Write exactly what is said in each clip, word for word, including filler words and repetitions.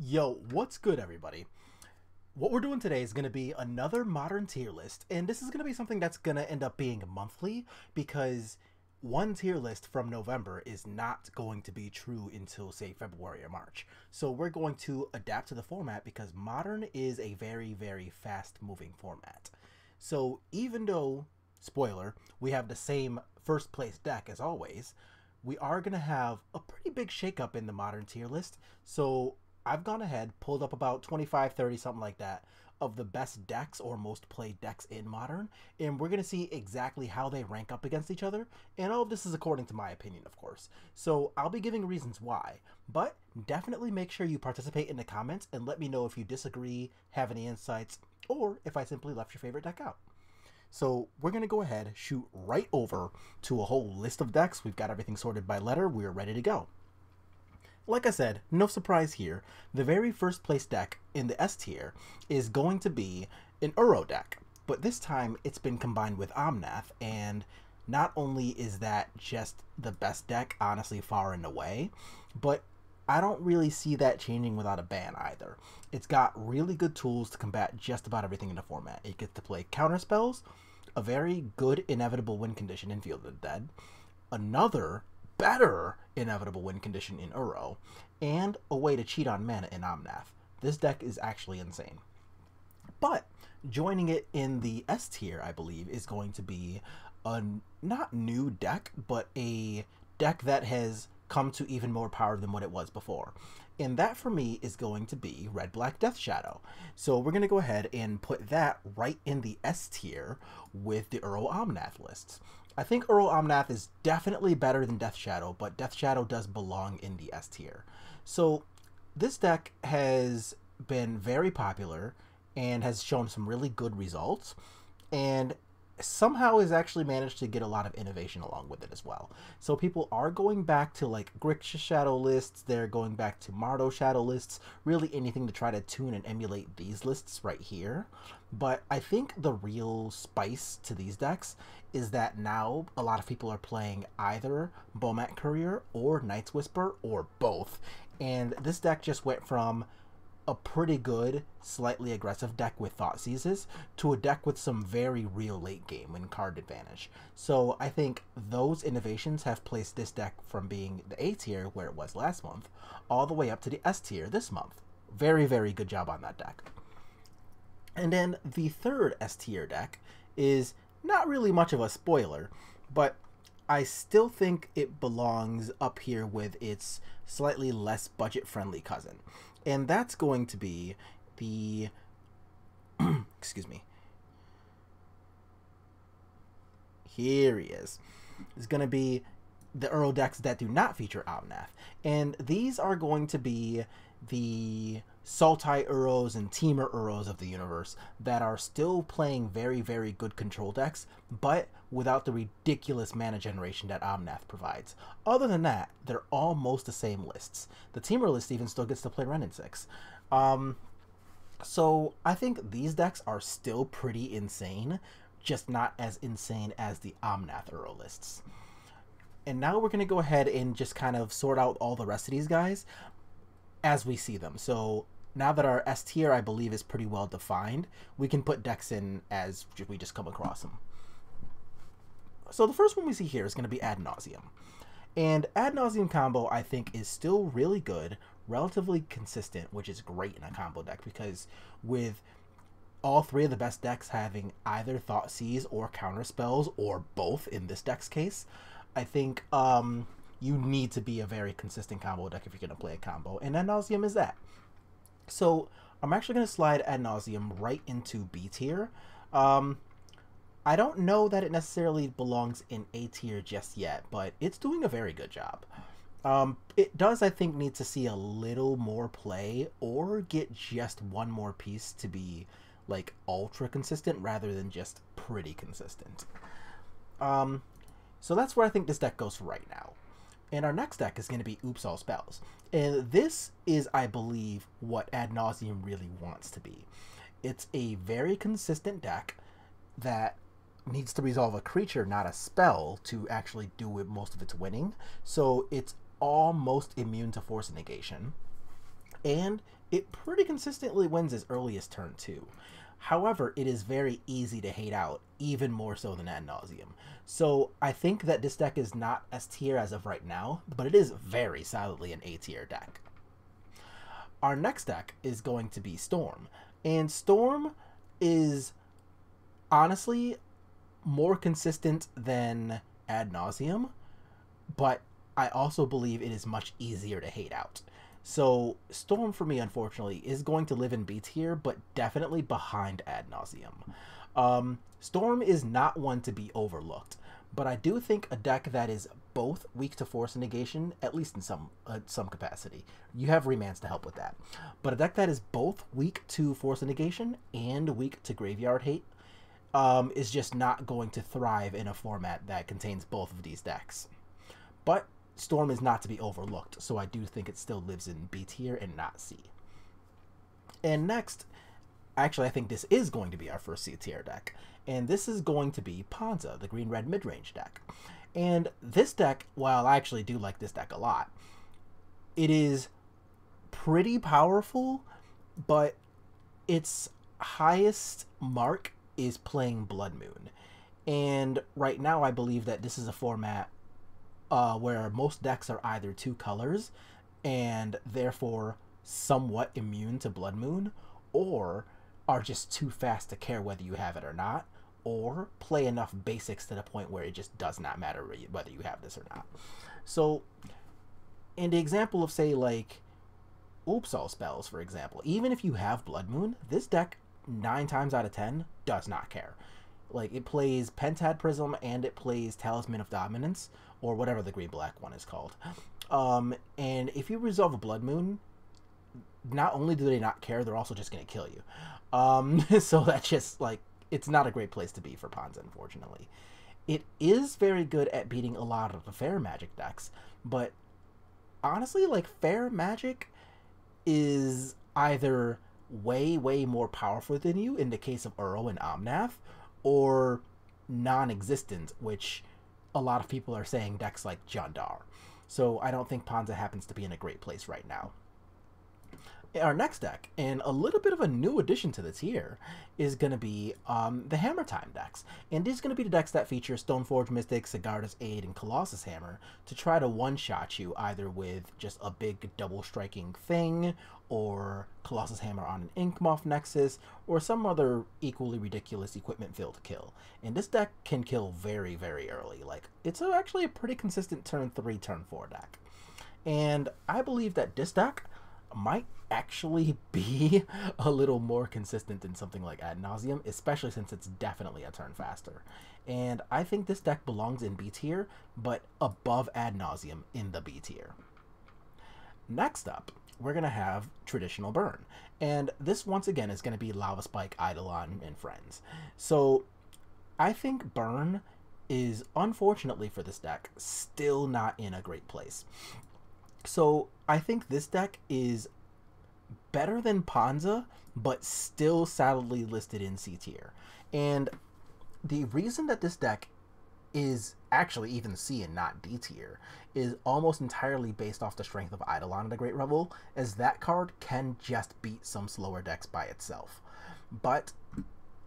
Yo, what's good, everybody? What we're doing today is going to be another modern tier list, and this is going to be something that's going to end up being monthly, because one tier list from November is not going to be true until, say, February or March. So we're going to adapt to the format because modern is a very, very fast moving format. So even though, spoiler, we have the same first place deck as always, we are going to have a pretty big shakeup in the modern tier list. So I've gone ahead, pulled up about twenty-five, thirty, something like that, of the best decks or most played decks in Modern, and we're going to see exactly how they rank up against each other, and all of this is according to my opinion, of course. So I'll be giving reasons why, but definitely make sure you participate in the comments and let me know if you disagree, have any insights, or if I simply left your favorite deck out. So we're going to go ahead, shoot right over to a whole list of decks. We've got everything sorted by letter. We're ready to go. Like I said, no surprise here, the very first place deck in the S tier is going to be an Uro deck, but this time it's been combined with Omnath, and not only is that just the best deck, honestly, far and away, but I don't really see that changing without a ban either. It's got really good tools to combat just about everything in the format. It gets to play counterspells, a very good inevitable win condition in Field of the Dead, another better inevitable win condition in Uro, and a way to cheat on mana in Omnath. This deck is actually insane. But joining it in the S tier, I believe, is going to be a not new deck, but a deck that has come to even more power than what it was before. And that for me is going to be Red Black Death Shadow. So we're going to go ahead and put that right in the S tier with the Uro Omnath lists. I think Uro Omnath is definitely better than Death Shadow, but Death Shadow does belong in the S tier. So this deck has been very popular and has shown some really good results, and somehow has actually managed to get a lot of innovation along with it as well. So people are going back to like Grixis Shadow lists, they're going back to Mardu Shadow lists, really anything to try to tune and emulate these lists right here. But I think the real spice to these decks is that now a lot of people are playing either Bomat Courier or Night's Whisper or both. And this deck just went from a pretty good, slightly aggressive deck with Thoughtseizes to a deck with some very real late game and card advantage. So I think those innovations have placed this deck from being the A tier, where it was last month, all the way up to the S tier this month. Very, very good job on that deck. And then the third S tier deck is not really much of a spoiler, but I still think it belongs up here with its slightly less budget-friendly cousin. And that's going to be the, excuse me, here he is. It's going to be the Uro decks that do not feature Omnath. And these are going to be the Sultai Uros and Temur Uros of the universe that are still playing very, very good control decks, but without the ridiculous mana generation that Omnath provides. Other than that, they're almost the same lists. The Temur list even still gets to play Renin six. Um, so I think these decks are still pretty insane, just not as insane as the Omnath Uro lists. And now we're going to go ahead and just kind of sort out all the rest of these guys as we see them. So now that our S tier, I believe, is pretty well defined, we can put decks in as we just come across them. So the first one we see here is going to be Ad Nauseam. And Ad Nauseam Combo, I think, is still really good, relatively consistent, which is great in a combo deck, because with all three of the best decks having either Thoughtseize or Counterspells, or both in this deck's case, I think um, you need to be a very consistent combo deck if you're going to play a combo, and Ad Nauseam is that. So I'm actually going to slide Ad Nauseam right into B tier. Um, I don't know that it necessarily belongs in A tier just yet, but it's doing a very good job. Um, it does, I think, need to see a little more play or get just one more piece to be like ultra consistent rather than just pretty consistent. Um... So that's where I think this deck goes for right now. And our next deck is going to be Oops All Spells. And this is, I believe, what Ad Nauseam really wants to be. It's a very consistent deck that needs to resolve a creature, not a spell, to actually do it, most of its winning. So it's almost immune to force negation. and it pretty consistently wins as early as turn two. However, it is very easy to hate out, even more so than Ad Nauseam. So I think that this deck is not S tier as of right now, but it is very solidly an A tier deck. Our next deck is going to be Storm. And Storm is honestly more consistent than Ad Nauseam, but I also believe it is much easier to hate out. So Storm for me, unfortunately, is going to live in B tier, but definitely behind Ad Nauseam. Um, Storm is not one to be overlooked, but I do think a deck that is both weak to Force Negation, at least in some uh, some capacity, you have remands to help with that, but a deck that is both weak to Force Negation and weak to Graveyard Hate um, is just not going to thrive in a format that contains both of these decks. But Storm is not to be overlooked, so I do think it still lives in B tier and not C. And next, actually I think this is going to be our first C tier deck, and this is going to be Ponza, the green-red midrange deck. And this deck, while I actually do like this deck a lot, it is pretty powerful, but its highest mark is playing Blood Moon. And right now I believe that this is a format Uh, where most decks are either two colors and therefore somewhat immune to Blood Moon, or are just too fast to care whether you have it or not, or play enough basics to the point where it just does not matter whether you have this or not. So in the example of, say, like Oops All Spells, for example, even if you have Blood Moon, this deck nine times out of ten does not care. Like, it plays Pentad Prism and it plays Talisman of Dominance, or whatever the green-black one is called. Um, and if you resolve a Blood Moon, not only do they not care, they're also just going to kill you. Um, so that's just, like, it's not a great place to be for Ponza, unfortunately. It is very good at beating a lot of the fair magic decks, but honestly, like, fair magic is either way, way more powerful than you, in the case of Uro and Omnath, or non-existent, which a lot of people are saying decks like Jund are. So I don't think Ponza happens to be in a great place right now. Our next deck, and a little bit of a new addition to the tier, is going to be um, the Hammer Time decks. And these are going to be the decks that feature Stoneforge Mystic, Sigarda's Aid, and Colossus Hammer to try to one-shot you either with just a big double-striking thing, or Colossus Hammer on an Inkmoth Nexus, or some other equally ridiculous equipment-filled kill. And this deck can kill very, very early. Like, it's a, actually a pretty consistent turn three, turn four deck. And I believe that this deck might actually be a little more consistent than something like Ad Nauseam, especially since it's definitely a turn faster. And I think this deck belongs in B tier, but above Ad Nauseam in the B tier. Next up, we're going to have Traditional Burn. And this, once again, is going to be Lava Spike, Eidolon, and friends. So I think Burn is, unfortunately for this deck, still not in a great place. So I think this deck is better than Ponza, but still solidly listed in C tier. And the reason that this deck is actually even C and not D tier is almost entirely based off the strength of Eidolon and the Great Revel, as that card can just beat some slower decks by itself. But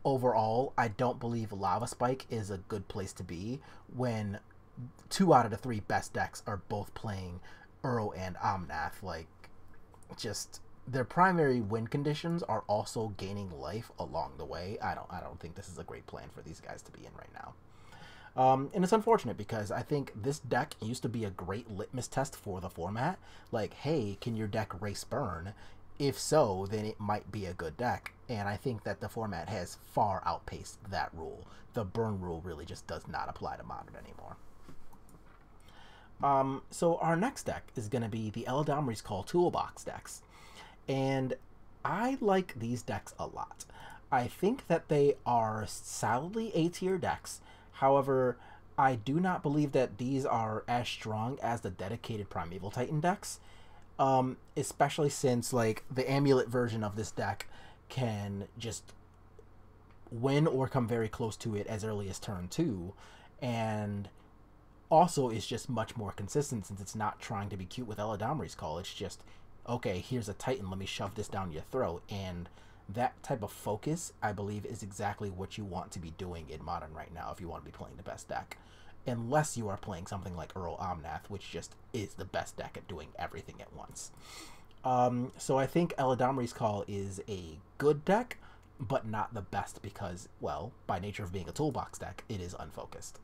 overall, I don't believe Lava Spike is a good place to be when two out of the three best decks are both playing Uro and Omnath. Like, just their primary win conditions are also gaining life along the way. I don't I don't think this is a great plan for these guys to be in right now. Um, and it's unfortunate because I think this deck used to be a great litmus test for the format. Like, hey, can your deck race burn? If so, then it might be a good deck. And I think that the format has far outpaced that rule. The burn rule really just does not apply to modern anymore. Um, so our next deck is going to be the Eladamri's Call Toolbox decks. And I like these decks a lot. I think that they are solidly A-tier decks. However, I do not believe that these are as strong as the dedicated Primeval Titan decks. Um, especially since, like, the Amulet version of this deck can just win or come very close to it as early as turn two. And also is just much more consistent, since it's not trying to be cute with Eladamri's Call. It's just, okay, here's a Titan, let me shove this down your throat. And that type of focus, I believe, is exactly what you want to be doing in Modern right now if you want to be playing the best deck. Unless you are playing something like Earl Omnath, which just is the best deck at doing everything at once. Um, so I think Eladamri's Call is a good deck, but not the best because, well, by nature of being a toolbox deck, it is unfocused.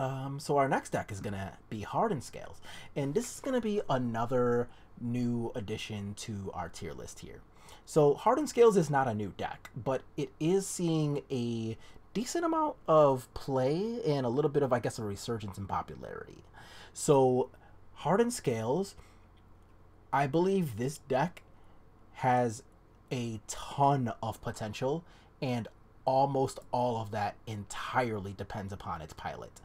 Um, so our next deck is going to be Hardened Scales, and this is going to be another new addition to our tier list here. So Hardened Scales is not a new deck, but it is seeing a decent amount of play and a little bit of, I guess, a resurgence in popularity. So Hardened Scales, I believe this deck has a ton of potential, and almost all of that entirely depends upon its pilot.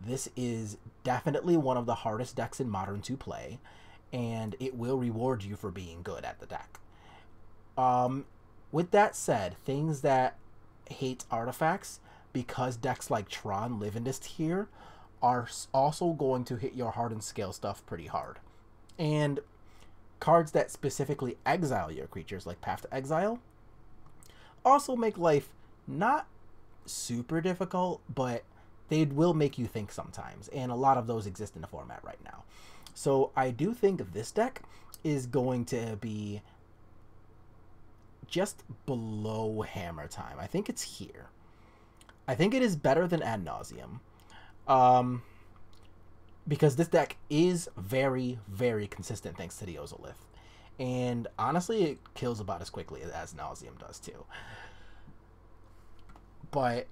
This is definitely one of the hardest decks in Modern to play, and it will reward you for being good at the deck. Um, with that said, things that hate artifacts, because decks like Tron live in this tier, are also going to hit your Hardened Scale stuff pretty hard. And cards that specifically exile your creatures, like Path to Exile, also make life not super difficult, but they will make you think sometimes, and a lot of those exist in the format right now. So I do think this deck is going to be just below Hammer Time. I think it's here. I think it is better than Ad Nauseam, um, because this deck is very, very consistent thanks to the Ozolith. And honestly, it kills about as quickly as Ad Nauseam does too. But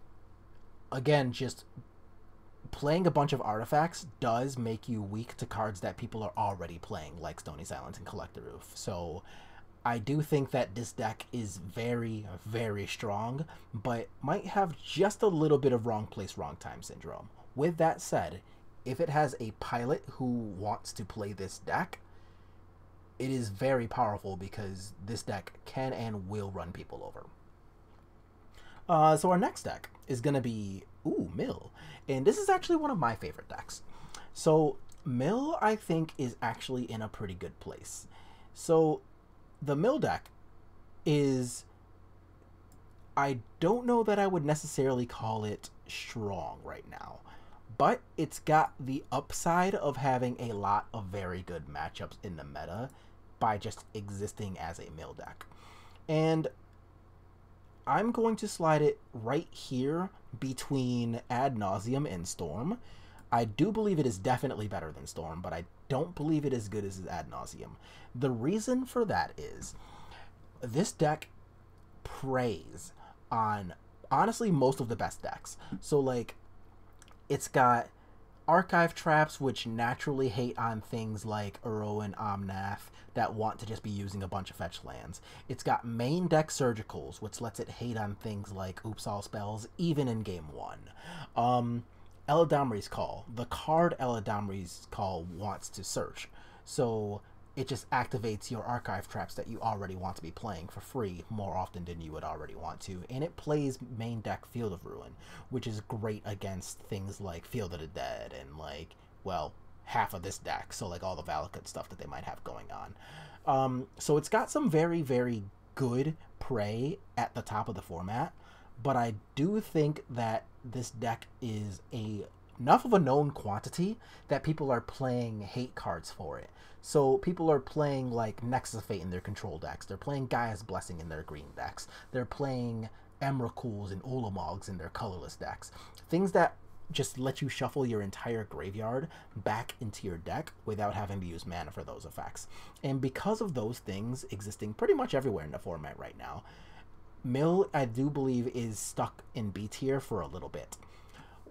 again, just playing a bunch of artifacts does make you weak to cards that people are already playing, like Stony Silence and Collectoroof. So I do think that this deck is very, very strong, but might have just a little bit of wrong place, wrong time syndrome. With that said, if it has a pilot who wants to play this deck, it is very powerful because this deck can and will run people over. Uh, so our next deck is going to be, ooh, Mill. And this is actually one of my favorite decks. So Mill, I think, is actually in a pretty good place. So the Mill deck is, I don't know that I would necessarily call it strong right now, but it's got the upside of having a lot of very good matchups in the meta by just existing as a Mill deck. And I'm going to slide it right here between Ad Nauseam and Storm. I do believe it is definitely better than Storm, but I don't believe it is as good as Ad Nauseam. The reason for that is this deck preys on, honestly, most of the best decks. So, like, it's got Archive Traps, which naturally hate on things like Uro and Omnath that want to just be using a bunch of fetch lands. It's got main deck Surgicals, which lets it hate on things like Oops All Spells, even in game one. Um, Eladamri's Call. The card Eladamri's Call wants to search, so it just activates your Archive Traps that you already want to be playing for free more often than you would already want to, and it plays main deck Field of Ruin, which is great against things like Field of the Dead and, like, well, half of this deck, so, like, all the Valakut stuff that they might have going on. Um, so it's got some very, very good prey at the top of the format, but I do think that this deck is a enough of a known quantity that people are playing hate cards for it. So people are playing, like, Nexus of Fate in their control decks. They're playing Gaia's Blessing in their green decks. They're playing Emrakuls and Ulamog's in their colorless decks. Things that just let you shuffle your entire graveyard back into your deck without having to use mana for those effects. And because of those things existing pretty much everywhere in the format right now, Mill, I do believe, is stuck in B tier for a little bit.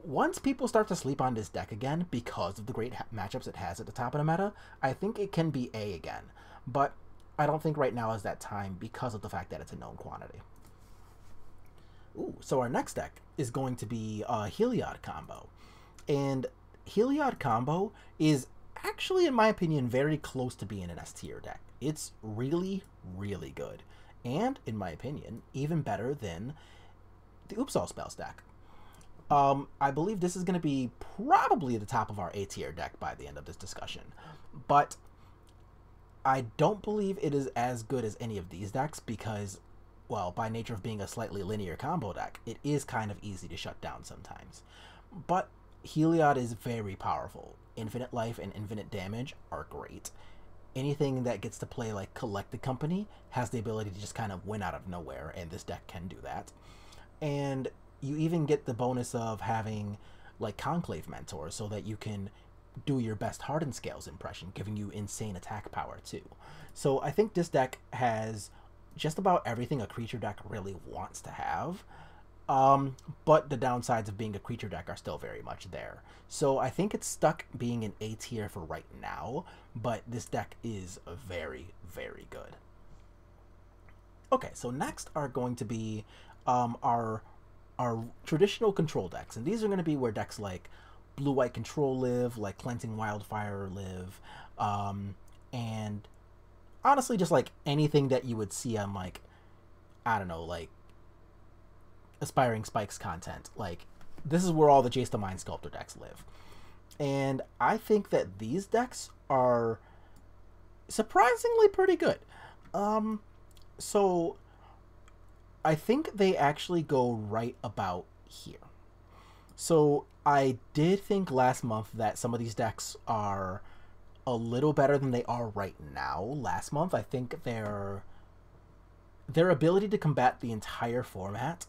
Once people start to sleep on this deck again because of the great matchups it has at the top of the meta, I think it can be A again. But I don't think right now is that time because of the fact that it's a known quantity. Ooh, so our next deck is going to be uh, Heliod Combo. And Heliod Combo is actually, in my opinion, very close to being an S tier deck. It's really, really good. And, in my opinion, even better than the Oops All Spells deck. Um, I believe this is going to be probably at the top of our A tier deck by the end of this discussion, but I don't believe it is as good as any of these decks because, well, by nature of being a slightly linear combo deck, it is kind of easy to shut down sometimes. But Heliod is very powerful. Infinite life and infinite damage are great. Anything that gets to play like Collect the Company has the ability to just kind of win out of nowhere, and this deck can do that. And you even get the bonus of having like Conclave Mentor so that you can do your best Hardened Scales impression, giving you insane attack power too. So I think this deck has just about everything a creature deck really wants to have, um, but the downsides of being a creature deck are still very much there. So I think it's stuck being an A tier for right now, but this deck is very, very good. Okay, so next are going to be um, our, our traditional control decks, and these are going to be where decks like Blue-White Control live, like Cleansing Wildfire live, um, and honestly just like anything that you would see on like, I don't know, like Aspiring Spikes content. Like, this is where all the Jace the Mind Sculptor decks live. And I think that these decks are surprisingly pretty good. Um, so I think they actually go right about here. So I did think last month that some of these decks are a little better than they are right now. Last month, I think their their ability to combat the entire format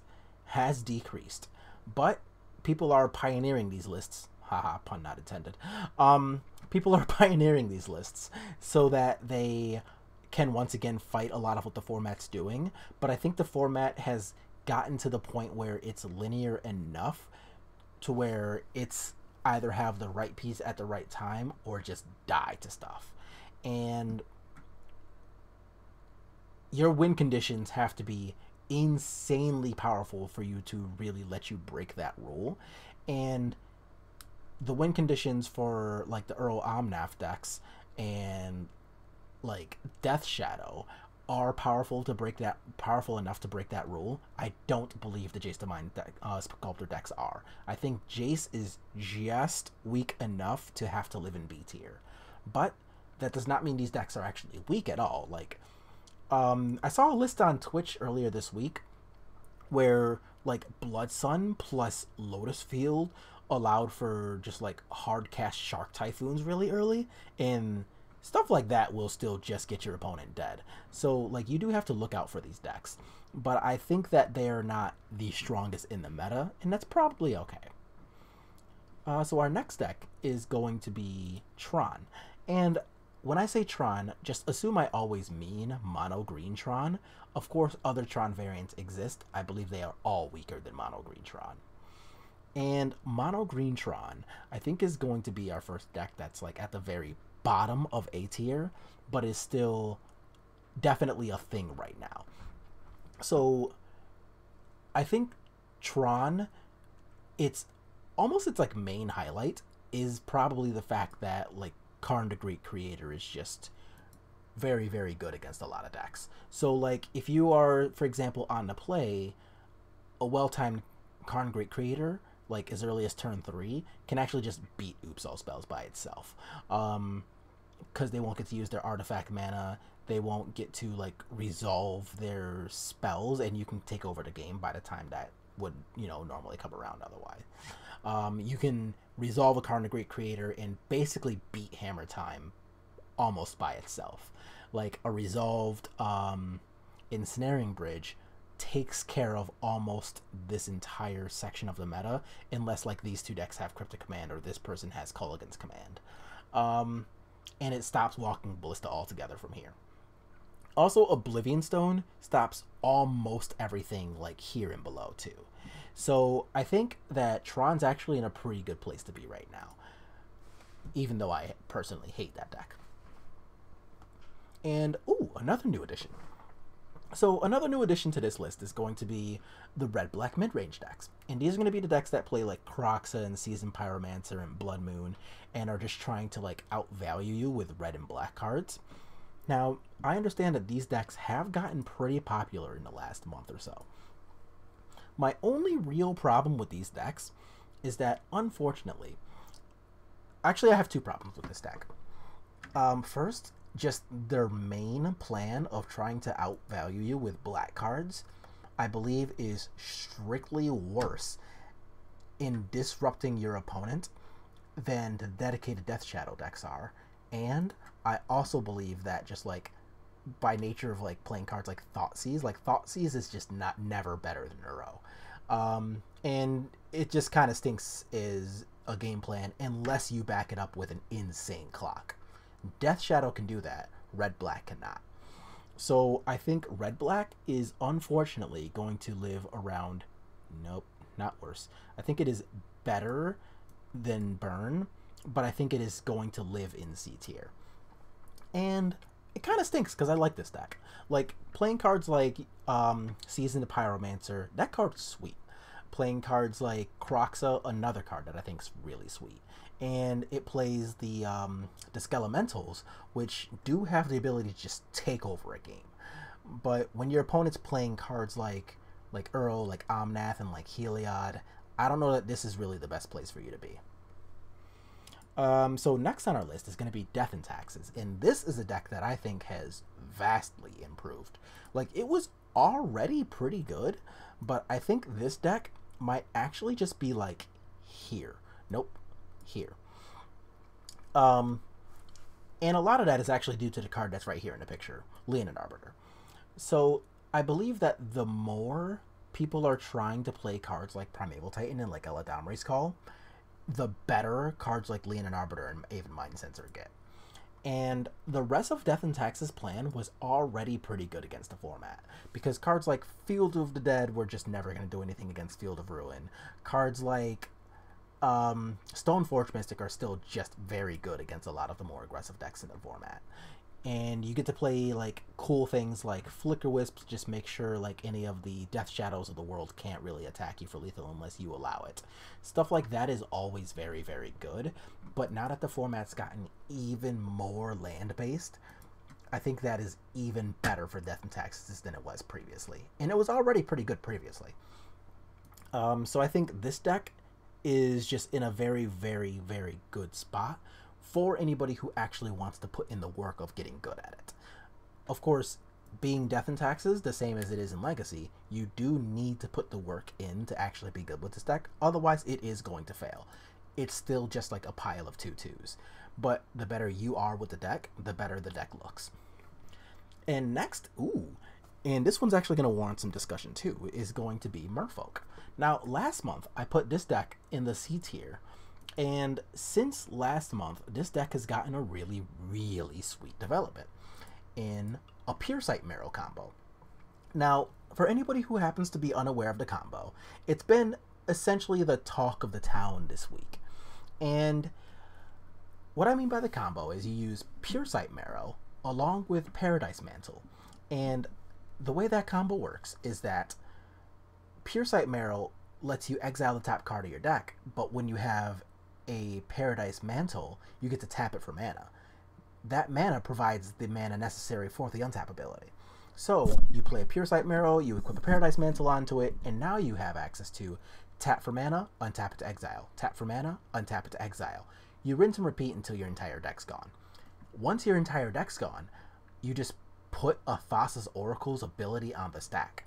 has decreased, but people are pioneering these lists. Haha, pun not intended. Um, people are pioneering these lists so that they can once again fight a lot of what the format's doing. But I think the format has gotten to the point where it's linear enough to where it's either have the right piece at the right time or just die to stuff. And your win conditions have to be insanely powerful for you to really let you break that rule. And the win conditions for like the Earl Omnath decks and like Death Shadow are powerful to break that powerful enough to break that rule. I don't believe the Jace the Mind deck, uh, Sculptor decks are. I think Jace is just weak enough to have to live in B tier, but that does not mean these decks are actually weak at all. Like, um, I saw a list on Twitch earlier this week where like Blood Sun plus Lotus Field allowed for just like hard cast Shark Typhoons really early, and stuff like that will still just get your opponent dead. So like, you do have to look out for these decks, but I think that they are not the strongest in the meta, and that's probably okay. Uh, so our next deck is going to be Tron. And when I say Tron, just assume I always mean Mono Green Tron. Of course, other Tron variants exist. I believe they are all weaker than Mono Green Tron. And Mono Green Tron, I think, is going to be our first deck that's like at the very bottom of A tier, but is still definitely a thing right now. So I think Tron, it's almost its like main highlight is probably the fact that like Karn the Great Creator is just very, very good against a lot of decks. So like, if you are, for example, on the play, a well-timed Karn Great Creator, like as early as turn three, can actually just beat Oops All Spells by itself. Um, because they won't get to use their artifact mana, they won't get to like resolve their spells, and you can take over the game by the time that would, you know, normally come around otherwise. Um, you can resolve a Karn the Great Creator and basically beat Hammer Time almost by itself. Like a resolved um, Ensnaring Bridge takes care of almost this entire section of the meta, unless like these two decks have Cryptic Command or this person has Culligan's Command. Um, and it stops Walking Ballista altogether from here. Also, Oblivion Stone stops almost everything like here and below too. So I think that Tron's actually in a pretty good place to be right now, even though I personally hate that deck. And ooh, another new addition. So another new addition to this list is going to be the Red Black Midrange decks. And these are going to be the decks that play like Kroxa and Seasoned Pyromancer and Blood Moon, and are just trying to like outvalue you with red and black cards. Now, I understand that these decks have gotten pretty popular in the last month or so. My only real problem with these decks is that, unfortunately, actually I have two problems with this deck. Um, first, just their main plan of trying to outvalue you with black cards, I believe, is strictly worse in disrupting your opponent than the dedicated Death Shadow decks are. And I also believe that just like by nature of like playing cards like Thoughtseize, like Thoughtseize is just not never better than Neuro. Um, and it just kind of stinks is a game plan unless you back it up with an insane clock. Death Shadow can do that. Red Black cannot. So I think Red Black is unfortunately going to live around, nope, not worse. I think it is better than Burn, but I think it is going to live in C tier. And it kind of stinks because I like this deck. Like, playing cards like um, Seasoned the Pyromancer, that card's sweet. Playing cards like Kroxa, another card that I think's really sweet. And it plays the, um, the Skelementals, which do have the ability to just take over a game. But when your opponent's playing cards like like Earl, like Omnath, and like Heliod, I don't know that this is really the best place for you to be. Um, so next on our list is going to be Death and Taxes. And this is a deck that I think has vastly improved. Like, it was already pretty good, but I think this deck might actually just be like here. Nope. Here. Um, and a lot of that is actually due to the card that's right here in the picture, Leonin Arbiter. So I believe that the more people are trying to play cards like Primeval Titan and like Eladamri's Call, the better cards like Leonin Arbiter and Aven Mind Sensor get. And the rest of Death and Taxes' plan was already pretty good against the format, because cards like Field of the Dead were just never going to do anything against Field of Ruin. Cards like um, Stoneforge Mystic are still just very good against a lot of the more aggressive decks in the format. And you get to play like cool things like Flicker Wisps, just make sure like any of the Death Shadows of the world can't really attack you for lethal unless you allow it. Stuff like that is always very, very good, but now that the format's gotten even more land-based, I think that is even better for Death and Taxes than it was previously. And it was already pretty good previously. Um, so I think this deck is just in a very, very, very good spot for anybody who actually wants to put in the work of getting good at it. Of course, being Death and Taxes, the same as it is in Legacy, you do need to put the work in to actually be good with this deck, otherwise it is going to fail. It's still just like a pile of two twos, but the better you are with the deck, the better the deck looks. And next, ooh, and this one's actually going to warrant some discussion too, is going to be Merfolk. Now, last month, I put this deck in the C tier, and since last month, this deck has gotten a really, really sweet development in a Piercite Marrow combo. Now, for anybody who happens to be unaware of the combo, it's been essentially the talk of the town this week. And what I mean by the combo is you use Piercite Marrow along with Paradise Mantle. And the way that combo works is that Piercite Marrow lets you exile the top card of your deck, but when you have a Paradise Mantle, you get to tap it for mana. That mana provides the mana necessary for the untap ability. So you play a Piercite Marrow, you equip a Paradise Mantle onto it, and now you have access to tap for mana, untap it to exile, tap for mana, untap it to exile. You rinse and repeat until your entire deck's gone. Once your entire deck's gone, you just put a Thassa's Oracle's ability on the stack.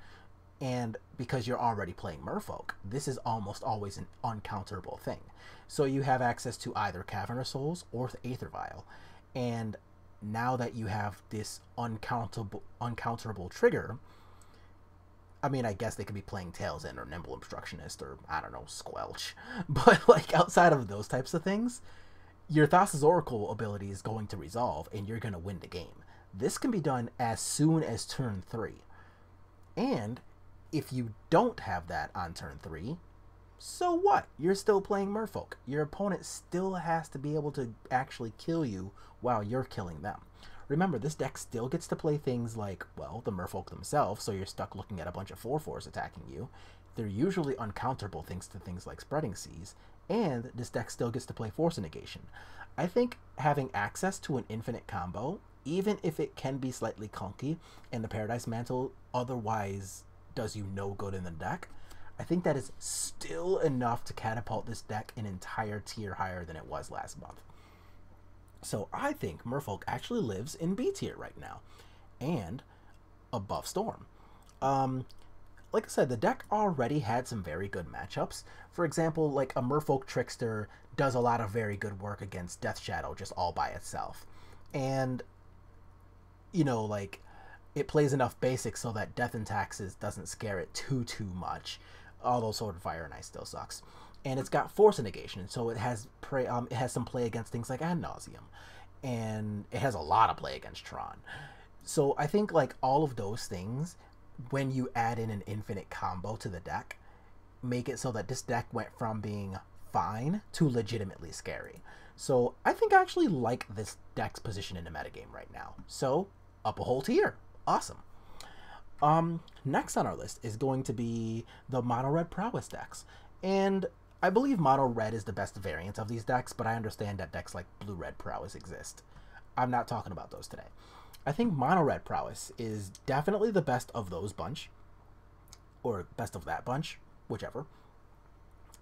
And because you're already playing Merfolk, this is almost always an uncounterable thing. So you have access to either Cavernous Souls or Aether Vial. And now that you have this uncountable, uncounterable trigger, I mean, I guess they could be playing Tails End or Nimble Obstructionist or, I don't know, Squelch. But, like, outside of those types of things, your Thassa's Oracle ability is going to resolve and you're going to win the game. This can be done as soon as turn three. And if you don't have that on turn three, so what? You're still playing Merfolk. Your opponent still has to be able to actually kill you while you're killing them. Remember, this deck still gets to play things like, well, the Merfolk themselves, so you're stuck looking at a bunch of four fours attacking you. They're usually uncounterable things to things like Spreading Seas, and this deck still gets to play Force Negation. I think having access to an infinite combo, even if it can be slightly clunky, and the Paradise Mantle otherwise does you no good in the deck, I think that is still enough to catapult this deck an entire tier higher than it was last month. So I think Merfolk actually lives in B tier right now, and above Storm. Um, like I said, the deck already had some very good matchups. For example, like a Merfolk Trickster does a lot of very good work against Death Shadow just all by itself. And, you know, like, it plays enough basics so that Death and Taxes doesn't scare it too, too much. Although Sword of Fire and Ice still sucks. And it's got Force Negation, so it has prey, um, it has some play against things like Ad Nauseam. And it has a lot of play against Tron. So I think, like, all of those things, when you add in an infinite combo to the deck, make it so that this deck went from being fine to legitimately scary. So I think I actually like this deck's position in the metagame right now. So, up a whole tier. Awesome. Um, next on our list is going to be the Mono Red Prowess decks. And I believe Mono Red is the best variant of these decks, but I understand that decks like Blue Red Prowess exist. I'm not talking about those today. I think Mono Red Prowess is definitely the best of those bunch, or best of that bunch, whichever.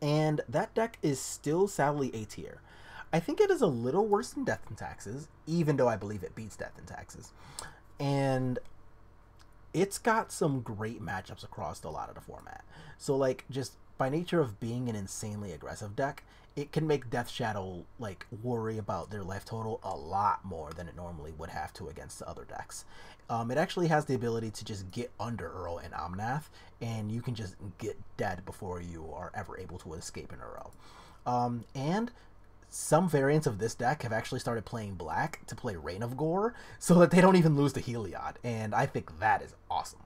And that deck is still sadly A tier. I think it is a little worse than Death and Taxes, even though I believe it beats Death and Taxes. And it's got some great matchups across a lot of the format. So, like, just by nature of being an insanely aggressive deck, it can make Death Shadow, like, worry about their life total a lot more than it normally would have to against the other decks. Um, it actually has the ability to just get under Uro and Omnath, and you can just get dead before you are ever able to escape an Uro. Um, and some variants of this deck have actually started playing black to play Reign of Gore so that they don't even lose to Heliod, and I think that is awesome.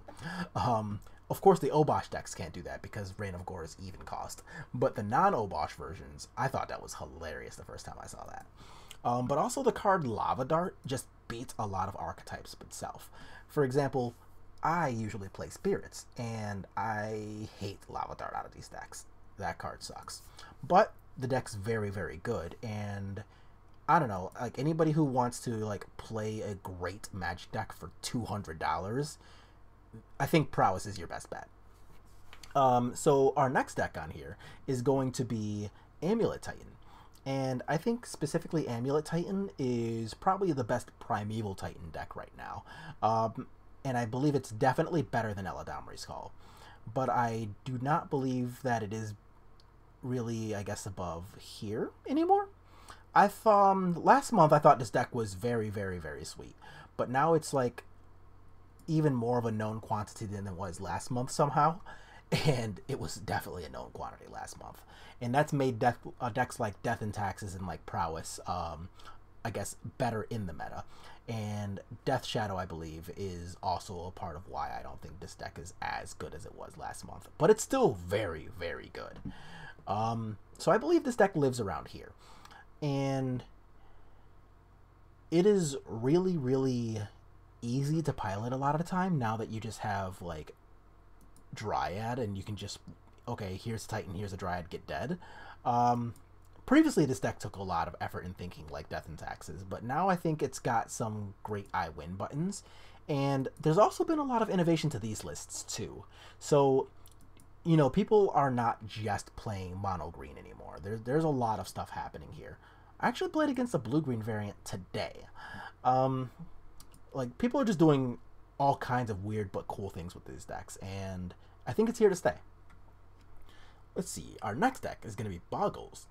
Um, of course, the Obosh decks can't do that because Reign of Gore is even cost, but the non-Obosh versions, I thought that was hilarious the first time I saw that. Um, but also the card Lava Dart just beats a lot of archetypes itself. For example, I usually play Spirits, and I hate Lava Dart out of these decks. That card sucks. But the deck's very, very good, and I don't know, like, anybody who wants to, like, play a great Magic deck for two hundred dollars, I think Prowess is your best bet. Um, so our next deck on here is going to be Amulet Titan, and I think specifically Amulet Titan is probably the best Primeval Titan deck right now, um, and I believe it's definitely better than Eladamri's Call, but I do not believe that it is really, I guess, above here anymore. I thought um, last month I thought this deck was very, very, very sweet, but now it's like even more of a known quantity than it was last month somehow, and it was definitely a known quantity last month, and that's made death, uh, decks like Death and Taxes and like Prowess, um, I guess, better in the meta. And Death Shadow, I believe, is also a part of why I don't think this deck is as good as it was last month, but it's still very, very good. Um, so I believe this deck lives around here, and it is really, really easy to pilot a lot of the time now that you just have, like, Dryad, and you can just, okay, here's Titan, here's a Dryad, get dead. Um, previously this deck took a lot of effort in thinking like Death and Taxes, but now I think it's got some great I win buttons, and there's also been a lot of innovation to these lists, too. So, you know, people are not just playing mono green anymore. There, there's a lot of stuff happening here. I actually played against a blue green variant today. Um, like, people are just doing all kinds of weird but cool things with these decks, and I think it's here to stay. Let's see. Our next deck is going to be Boggles.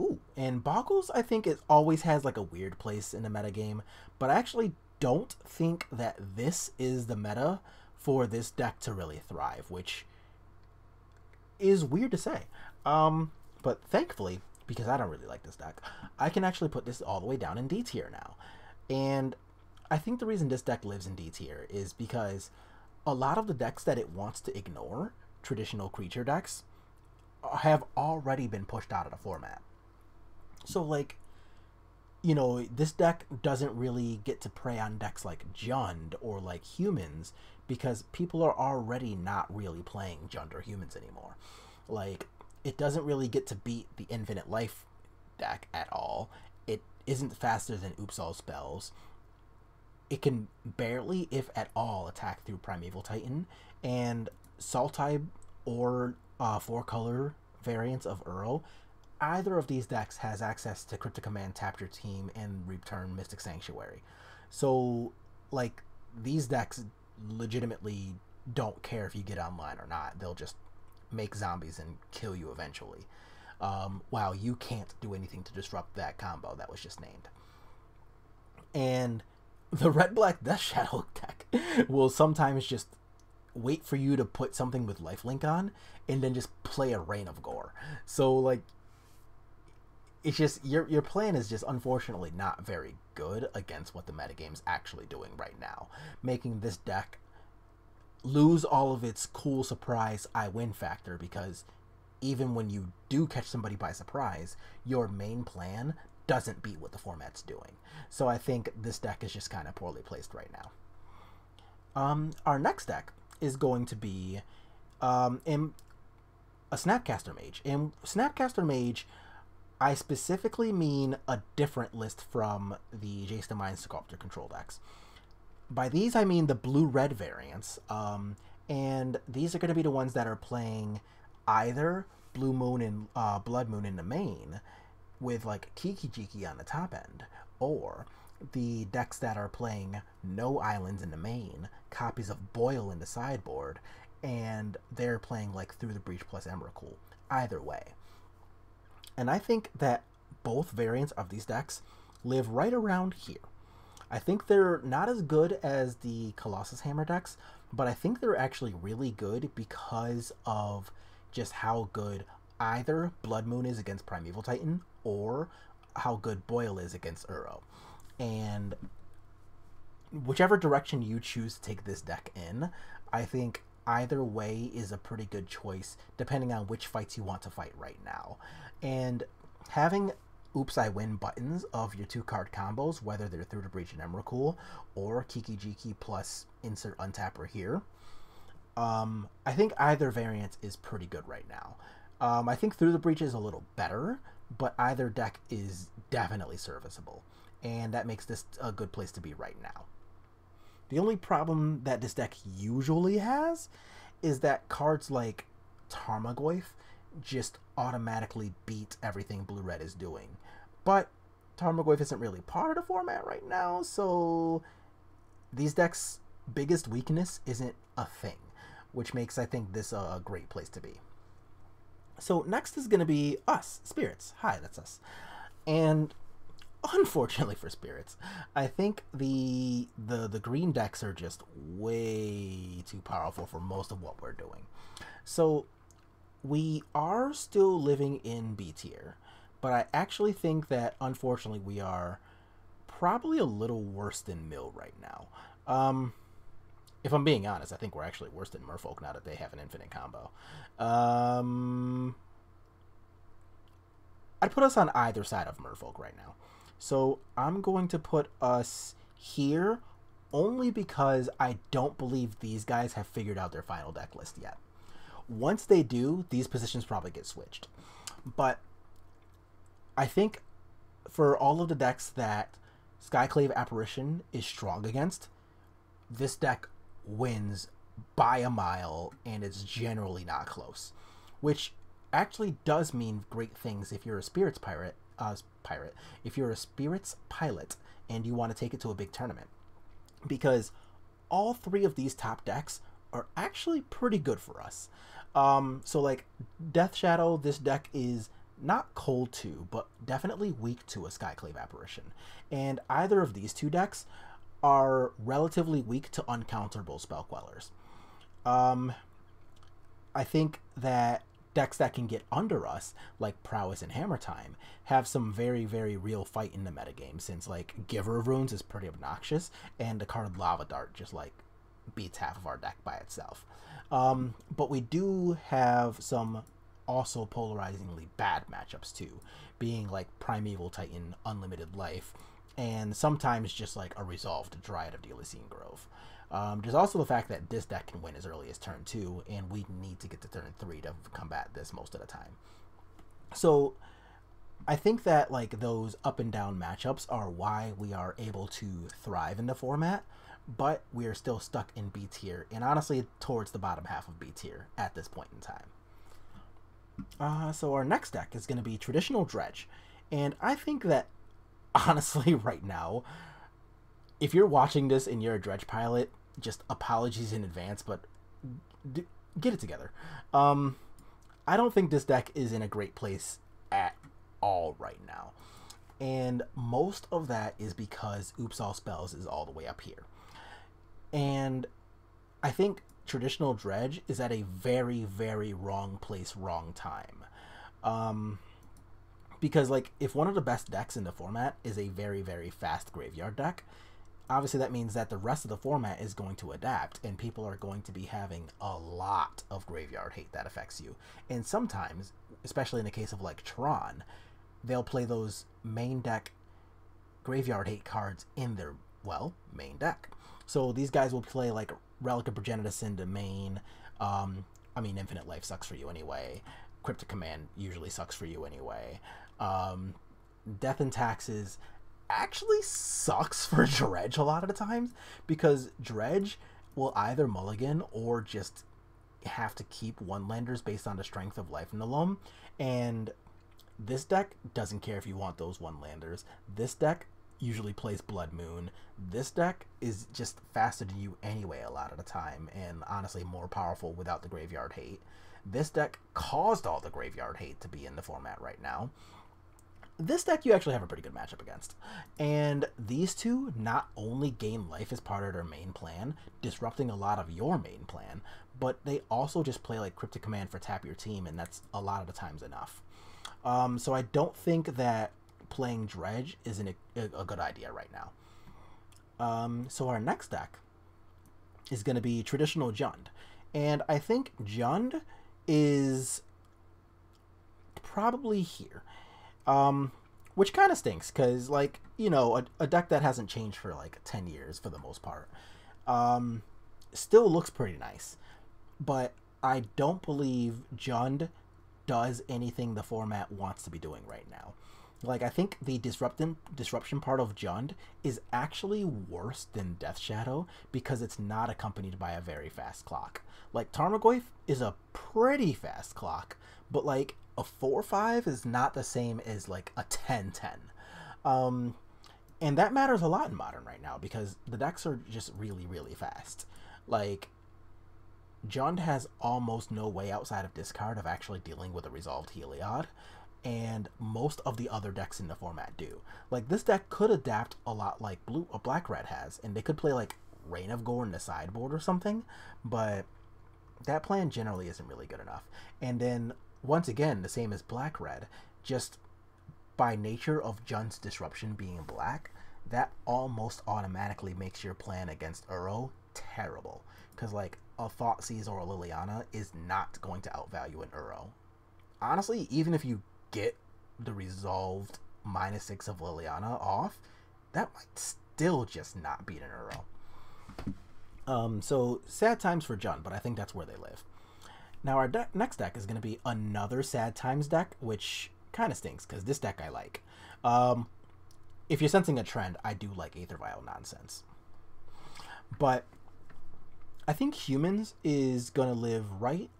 Ooh, and Boggles, I think, it always has like a weird place in the metagame, but I actually don't think that this is the meta for this deck to really thrive, which is weird to say, um, but thankfully, because I don't really like this deck, I can actually put this all the way down in D tier now. And I think the reason this deck lives in D tier is because a lot of the decks that it wants to ignore, traditional creature decks, have already been pushed out of the format. So, like, you know, this deck doesn't really get to prey on decks like Jund or like Humans, because people are already not really playing Jund or Humans anymore. Like, it doesn't really get to beat the Infinite Life deck at all. It isn't faster than Oops All Spells. It can barely, if at all, attack through Primeval Titan, and Sultai or uh, four color variants of Uro either of these decks has access to Cryptic Command, tap your team, and return Mystic Sanctuary. So, like, these decks legitimately don't care if you get online or not. They'll just make zombies and kill you eventually. Um, wow, you can't do anything to disrupt that combo that was just named. And the Red Black Death Shadow deck will sometimes just wait for you to put something with lifelink on and then just play a Rain of Gore. So, like, it's just, your, your plan is just unfortunately not very good against what the metagame's actually doing right now, making this deck lose all of its cool surprise I win factor, because even when you do catch somebody by surprise, your main plan doesn't beat what the format's doing. So I think this deck is just kind of poorly placed right now. Um, our next deck is going to be um, in a Snapcaster Mage. In Snapcaster Mage, I specifically mean a different list from the Jace the Mind Sculptor control decks. By these, I mean the blue-red variants, um, and these are going to be the ones that are playing either Blue Moon and uh, Blood Moon in the main, with like Kiki Jiki on the top end, or the decks that are playing no islands in the main, copies of Boil in the sideboard, and they're playing like Through the Breach plus Emrakul. Either way. And I think that both variants of these decks live right around here. I think they're not as good as the Colossus Hammer decks, but I think they're actually really good because of just how good either Blood Moon is against Primeval Titan or how good Boil is against Uro. And whichever direction you choose to take this deck in, I think either way is a pretty good choice depending on which fights you want to fight right now. And having Oops I Win buttons of your two card combos, whether they're Through the Breach and Emrakul or Kiki Jiki plus insert untapper here, um, I think either variant is pretty good right now. Um, I think Through the Breach is a little better, but either deck is definitely serviceable, and that makes this a good place to be right now. The only problem that this deck usually has is that cards like Tarmogoyf just automatically beat everything blue-red is doing. But Tarmogoyf isn't really part of the format right now, so these decks' biggest weakness isn't a thing, which makes, I think, this a great place to be. So next is going to be us, Spirits. Hi, that's us. And unfortunately for Spirits, I think the, the, the green decks are just way too powerful for most of what we're doing. So we are still living in B tier, but I actually think that, unfortunately, we are probably a little worse than Mill right now. Um, if I'm being honest, I think we're actually worse than Merfolk now that they have an infinite combo. Um, I'd put us on either side of Merfolk right now. So I'm going to put us here only because I don't believe these guys have figured out their final deck list yet. Once they do, these positions probably get switched. But I think for all of the decks that Skyclave Apparition is strong against, this deck wins by a mile, and it's generally not close, which actually does mean great things if you're a Spirits pirate, uh, pirate. If you're a Spirits pilot and you want to take it to a big tournament, because all three of these top decks are actually pretty good for us. Um, so like Death Shadow, this deck is not cold to, but definitely weak to a Skyclave Apparition. And either of these two decks are relatively weak to uncounterable Spellquellers. Um, I think that decks that can get under us, like Prowess and Hammer Time, have some very, very real fight in the metagame, since like Giver of Runes is pretty obnoxious, and the card Lava Dart just like beats half of our deck by itself. Um, but we do have some also polarizingly bad matchups too, being like Primeval Titan, Unlimited Life, and sometimes just like a Resolved Dryad of the Elysian Grove. Um, there's also the fact that this deck can win as early as turn two, and we need to get to turn three to combat this most of the time. So I think that like those up and down matchups are why we are able to thrive in the format, but we are still stuck in B tier, and honestly towards the bottom half of B tier at this point in time. Uh, so our next deck is going to be Traditional Dredge. And I think that, honestly, right now, if you're watching this and you're a Dredge pilot, just apologies in advance, but d get it together. Um, I don't think this deck is in a great place at all right now. And most of that is because Oops All Spells is all the way up here. And I think Traditional Dredge is at a very, very wrong place, wrong time. Um, because, like, if one of the best decks in the format is a very, very fast graveyard deck, obviously that means that the rest of the format is going to adapt, and people are going to be having a lot of graveyard hate that affects you. And sometimes, especially in the case of, like, Tron, they'll play those main deck graveyard hate cards in their, well, main deck. So these guys will play, like, Relic of Progenitus into main. Um, I mean, Infinite Life sucks for you anyway. Cryptic Command usually sucks for you anyway. Um, Death and Taxes actually sucks for Dredge a lot of the times, because Dredge will either mulligan or just have to keep one-landers based on the strength of Life and the Loam. And this deck doesn't care if you want those one-landers. This deck usually plays Blood Moon. This deck is just faster than you anyway a lot of the time, and honestly more powerful without the graveyard hate. This deck caused all the graveyard hate to be in the format right now. This deck you actually have a pretty good matchup against. And these two not only gain life as part of their main plan, disrupting a lot of your main plan, but they also just play like Cryptic Command for tap your team, and that's a lot of the times enough. Um, so I don't think that playing Dredge isn't a, a good idea right now. Um, so our next deck is going to be Traditional Jund. And I think Jund is probably here. Um, which kind of stinks, because, like, you know, a, a deck that hasn't changed for, like, ten years for the most part. Um, still looks pretty nice. But I don't believe Jund does anything the format wants to be doing right now. Like, I think the disruption, disruption part of Jund is actually worse than Death Shadow because it's not accompanied by a very fast clock. Like, Tarmogoyf is a pretty fast clock, but, like, a four five is not the same as, like, a ten ten. Um, and that matters a lot in Modern right now because the decks are just really, really fast. Like, Jund has almost no way outside of discard of actually dealing with a resolved Heliod, and most of the other decks in the format do. Like, this deck could adapt a lot like blue or black red has, and they could play like Reign of Gore in the sideboard or something, but that plan generally isn't really good enough. And then once again, the same as black red, just by nature of Jund's disruption being black, that almost automatically makes your plan against Uro terrible, because like a Thoughtseize or a Liliana is not going to outvalue an Uro. Honestly, even if you get the resolved minus six of Liliana off, that might still just not beat an Uro. Um, so, sad times for Jund, but I think that's where they live. Now, our de next deck is going to be another sad times deck, which kind of stinks, because this deck I like. Um, if you're sensing a trend, I do like Aether Vial nonsense. But I think Humans is going to live right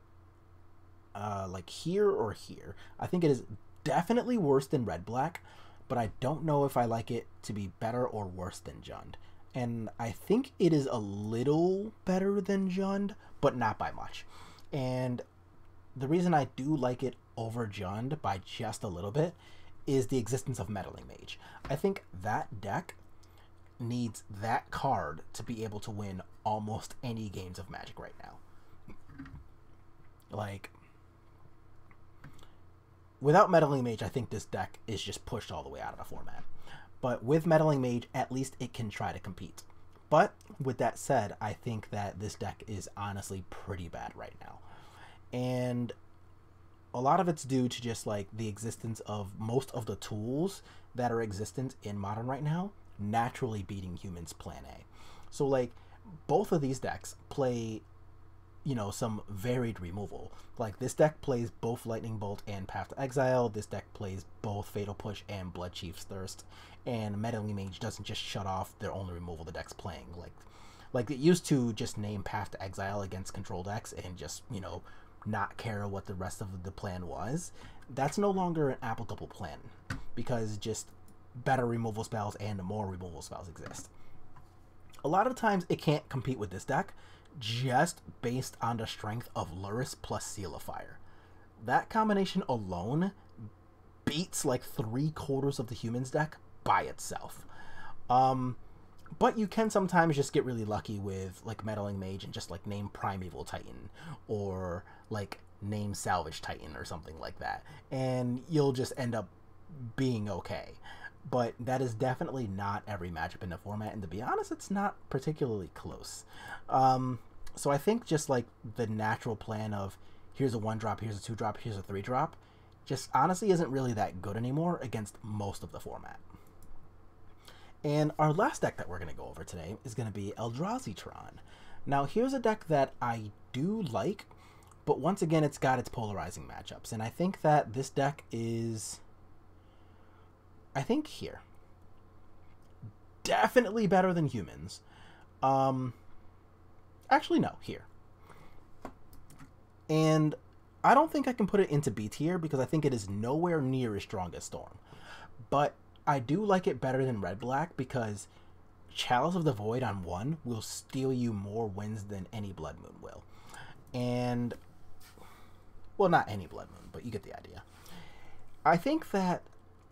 Uh, like here or here. I think it is definitely worse than Red Black, but I don't know if I like it to be better or worse than Jund. And I think it is a little better than Jund, but not by much. And the reason I do like it over Jund by just a little bit is the existence of Meddling Mage. I think that deck needs that card to be able to win almost any games of Magic right now. Like, without Meddling Mage, I think this deck is just pushed all the way out of the format. But with Meddling Mage, at least it can try to compete. But with that said, I think that this deck is honestly pretty bad right now. And a lot of it's due to just like the existence of most of the tools that are existent in Modern right now, naturally beating Humans' plan A. So like both of these decks play, you know, some varied removal. Like this deck plays both Lightning Bolt and Path to Exile. This deck plays both Fatal Push and Blood Chief's Thirst. And Meddling Mage doesn't just shut off their only removal the deck's playing. Like, like it used to just name Path to Exile against control decks and just, you know, not care what the rest of the plan was, that's no longer an applicable plan, because just better removal spells and more removal spells exist. A lot of times it can't compete with this deck just based on the strength of Lurrus plus Seal of Fire. That combination alone beats like three quarters of the humans deck by itself. Um, but you can sometimes just get really lucky with like Meddling Mage and just like name Primeval Titan or like name Salvage Titan or something like that, and you'll just end up being okay. But that is definitely not every matchup in the format, and to be honest, it's not particularly close. Um, so I think just like the natural plan of here's a one drop, here's a two drop, here's a three drop, just honestly isn't really that good anymore against most of the format. And our last deck that we're going to go over today is going to be Eldrazi Tron. Now here's a deck that I do like, but once again it's got its polarizing matchups, and I think that this deck is... I think here, definitely better than humans. Um, actually, no, here. And I don't think I can put it into B tier because I think it is nowhere near as strong as Storm. But I do like it better than Red Black because Chalice of the Void on one will steal you more wins than any Blood Moon will. And, well, not any Blood Moon, but you get the idea. I think that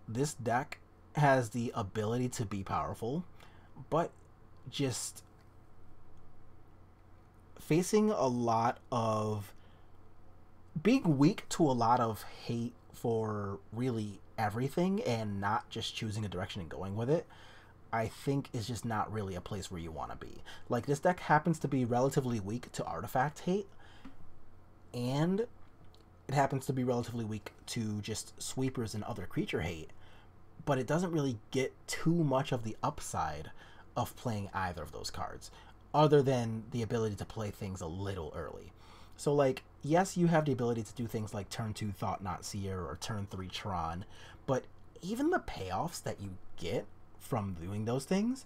this deck has the ability to be powerful, but just facing a lot of being weak to a lot of hate for really everything and not just choosing a direction and going with it, I think is just not really a place where you want to be. Like, this deck happens to be relatively weak to artifact hate, and it happens to be relatively weak to just sweepers and other creature hate, but it doesn't really get too much of the upside of playing either of those cards, other than the ability to play things a little early. So, like, yes, you have the ability to do things like turn two Thought Not Seer or turn three Tron, but even the payoffs that you get from doing those things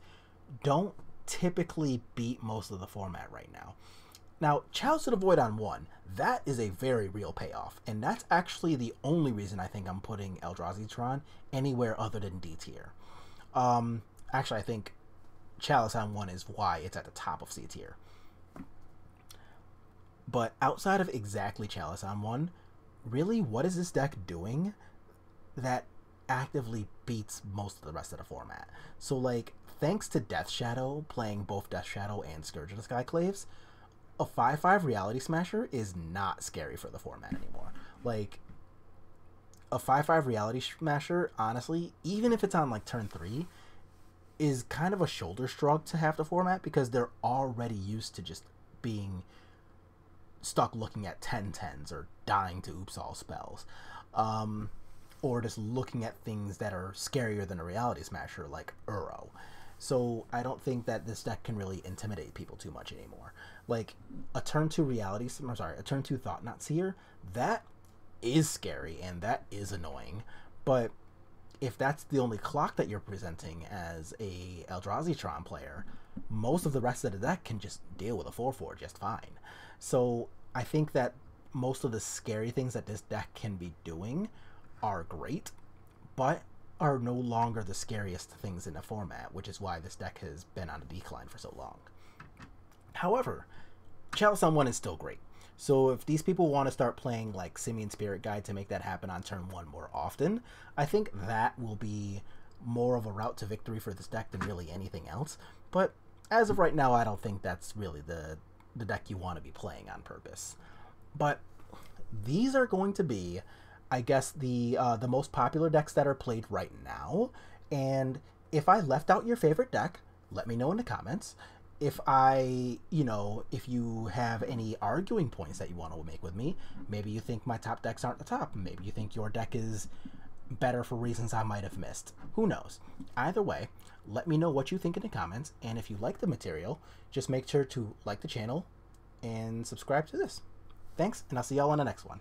don't typically beat most of the format right now. Now, Chalice of the Void on one, that is a very real payoff, and that's actually the only reason I think I'm putting Eldrazi Tron anywhere other than D tier. Um, actually, I think Chalice on one is why it's at the top of C tier. But outside of exactly Chalice on one, really, what is this deck doing that actively beats most of the rest of the format? So, like, thanks to Death Shadow, playing both Death Shadow and Scourge of the Skyclaves, a five five Reality Smasher is not scary for the format anymore. Like, a five five Reality Smasher, honestly, even if it's on, like, turn three, is kind of a shoulder shrug to half the format because they're already used to just being stuck looking at ten tens or dying to Oops All Spells. Um, or just looking at things that are scarier than a Reality Smasher, like Uro. So I don't think that this deck can really intimidate people too much anymore. Like, a turn two reality, I'm sorry, a turn two Thought Not Seer, that is scary and that is annoying. But if that's the only clock that you're presenting as a Eldrazi Tron player, most of the rest of the deck can just deal with a four four just fine. So I think that most of the scary things that this deck can be doing are great, but are no longer the scariest things in the format, which is why this deck has been on a decline for so long. However, Chalice on one is still great. So if these people want to start playing like Simian Spirit Guide to make that happen on turn one more often, I think that will be more of a route to victory for this deck than really anything else. But as of right now, I don't think that's really the, the deck you want to be playing on purpose. But these are going to be, I guess, the uh, the most popular decks that are played right now. And if I left out your favorite deck, let me know in the comments. If I, you know, if you have any arguing points that you want to make with me, maybe you think my top decks aren't the top. Maybe you think your deck is better for reasons I might have missed. Who knows? Either way, let me know what you think in the comments. And if you like the material, just make sure to like the channel and subscribe to this. Thanks, and I'll see y'all on the next one.